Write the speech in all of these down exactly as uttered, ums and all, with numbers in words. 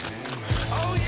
Follow me.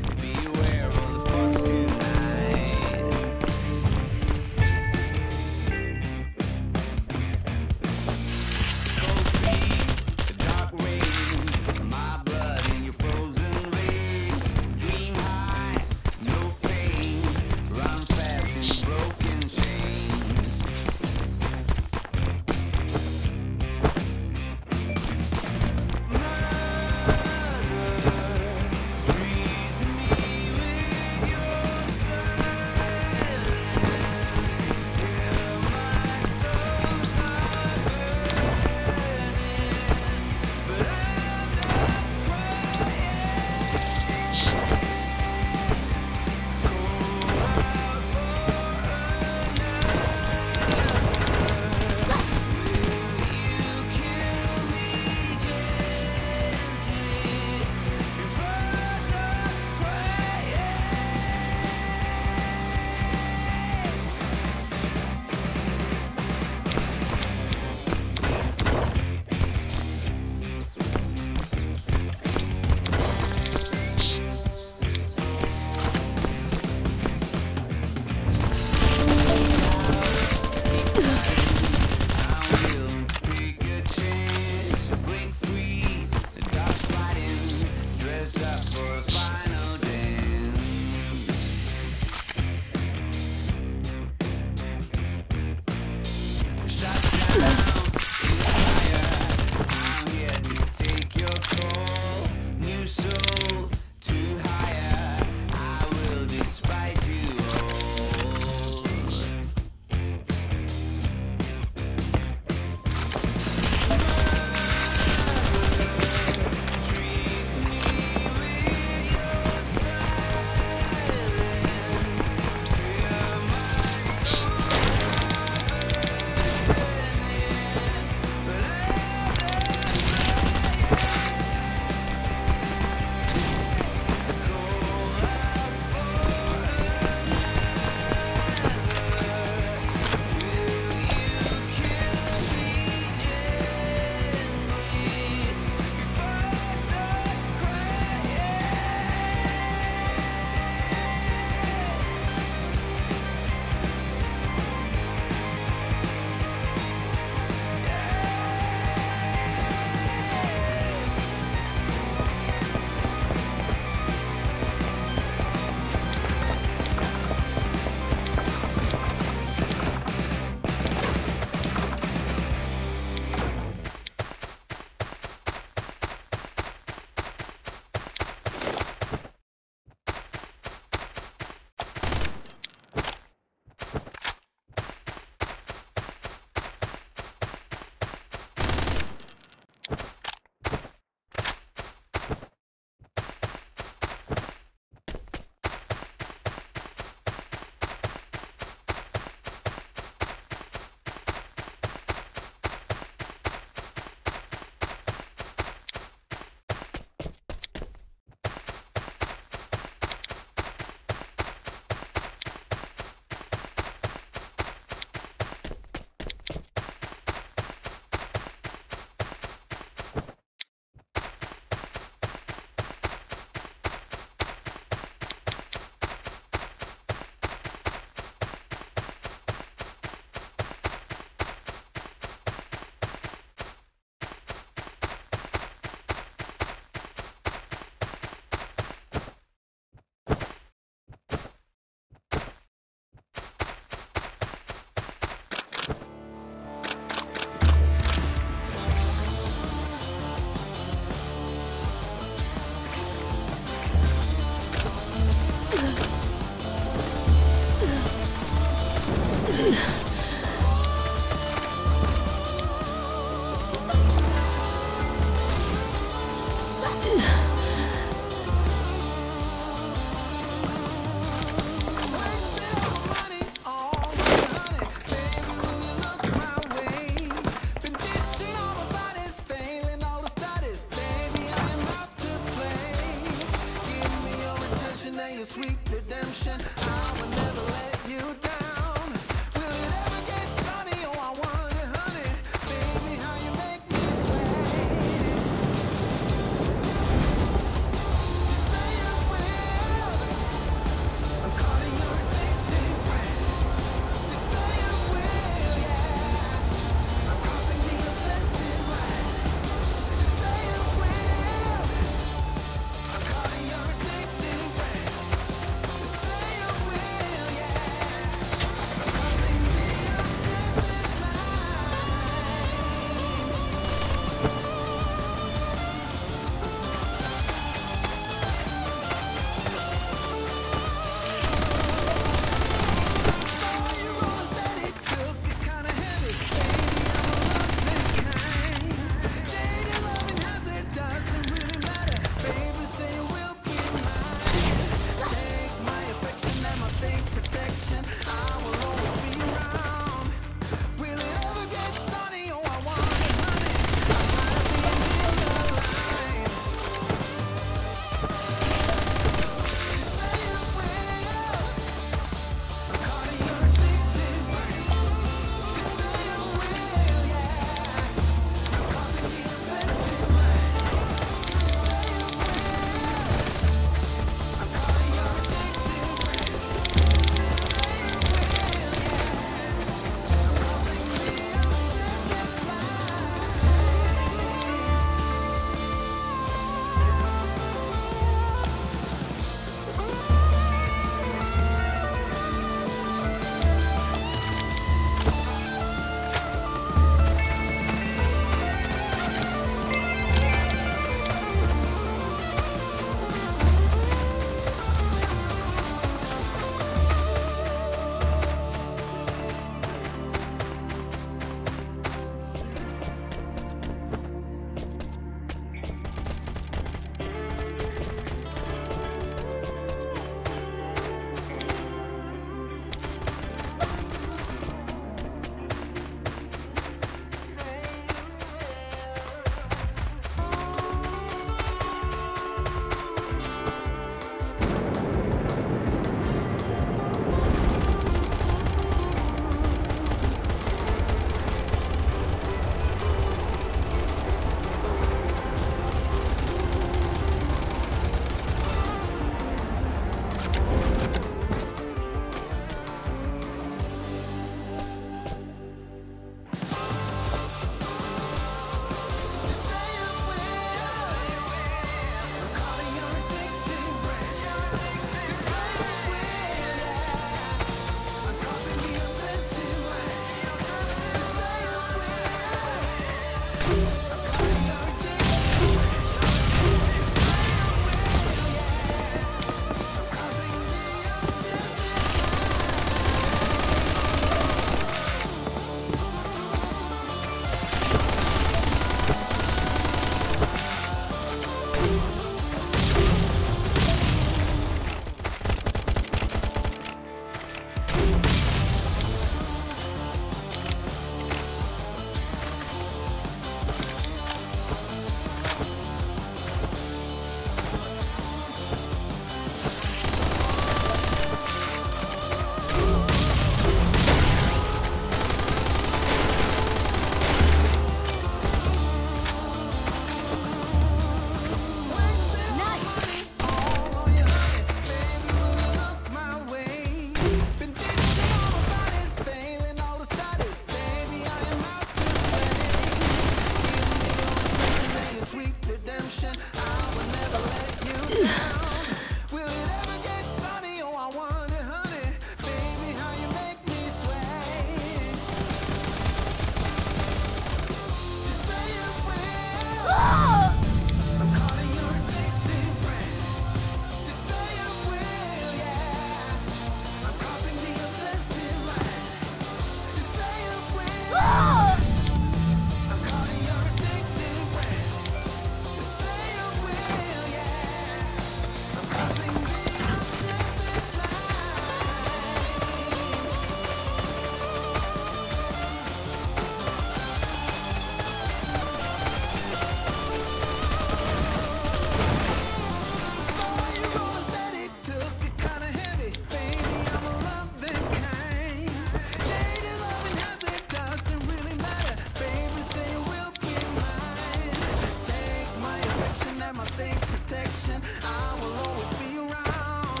and my safe protection. I will always be around.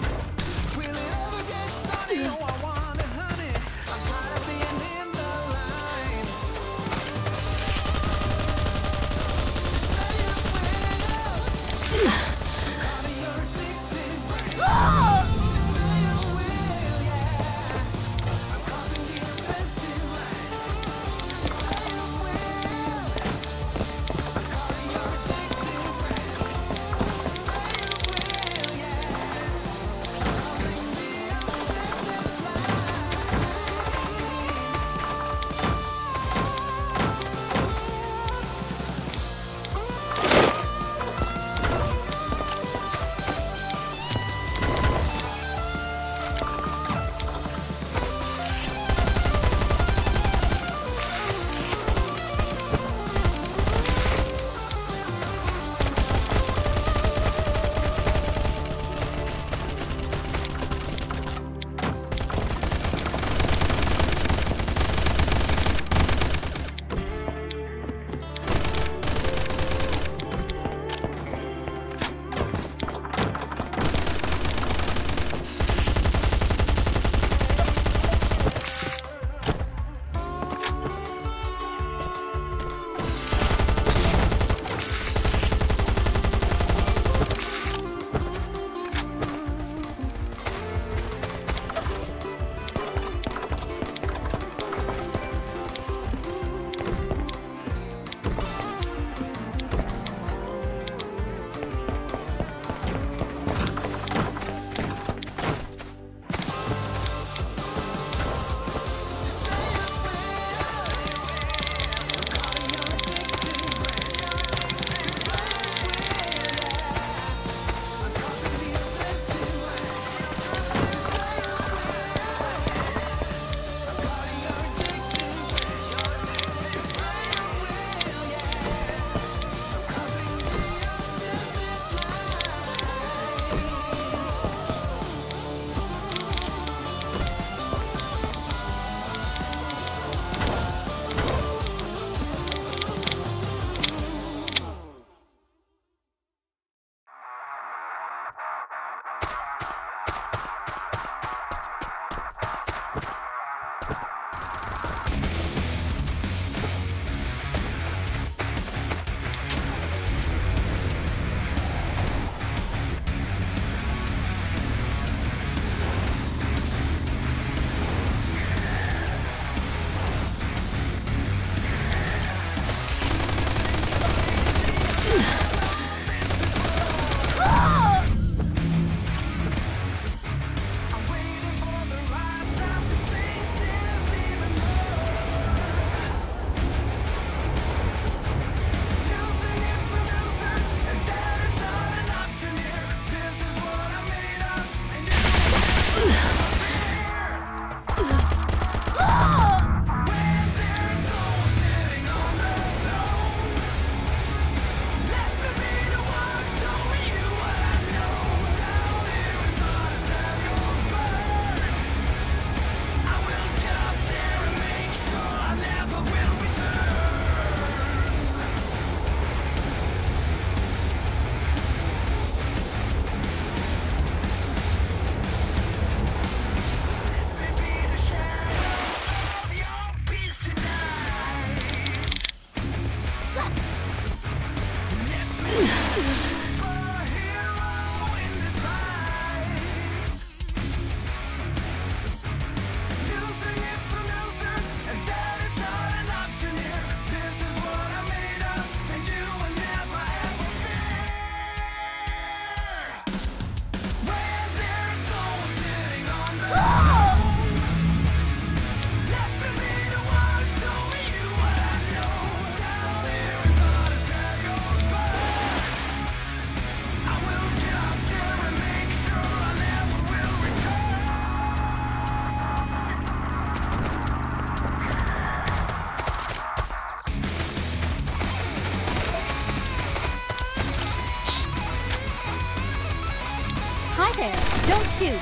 Will it ever get sunny? Oh, I want it, honey. I'm tired of being in the line. Say it will. Out of your addicted brain. Say it will, yeah. I'm causing the obsessive life. Say it will. I'm calling your addicted brain. Say it will, yeah. I'm causing the obsessive Shoot.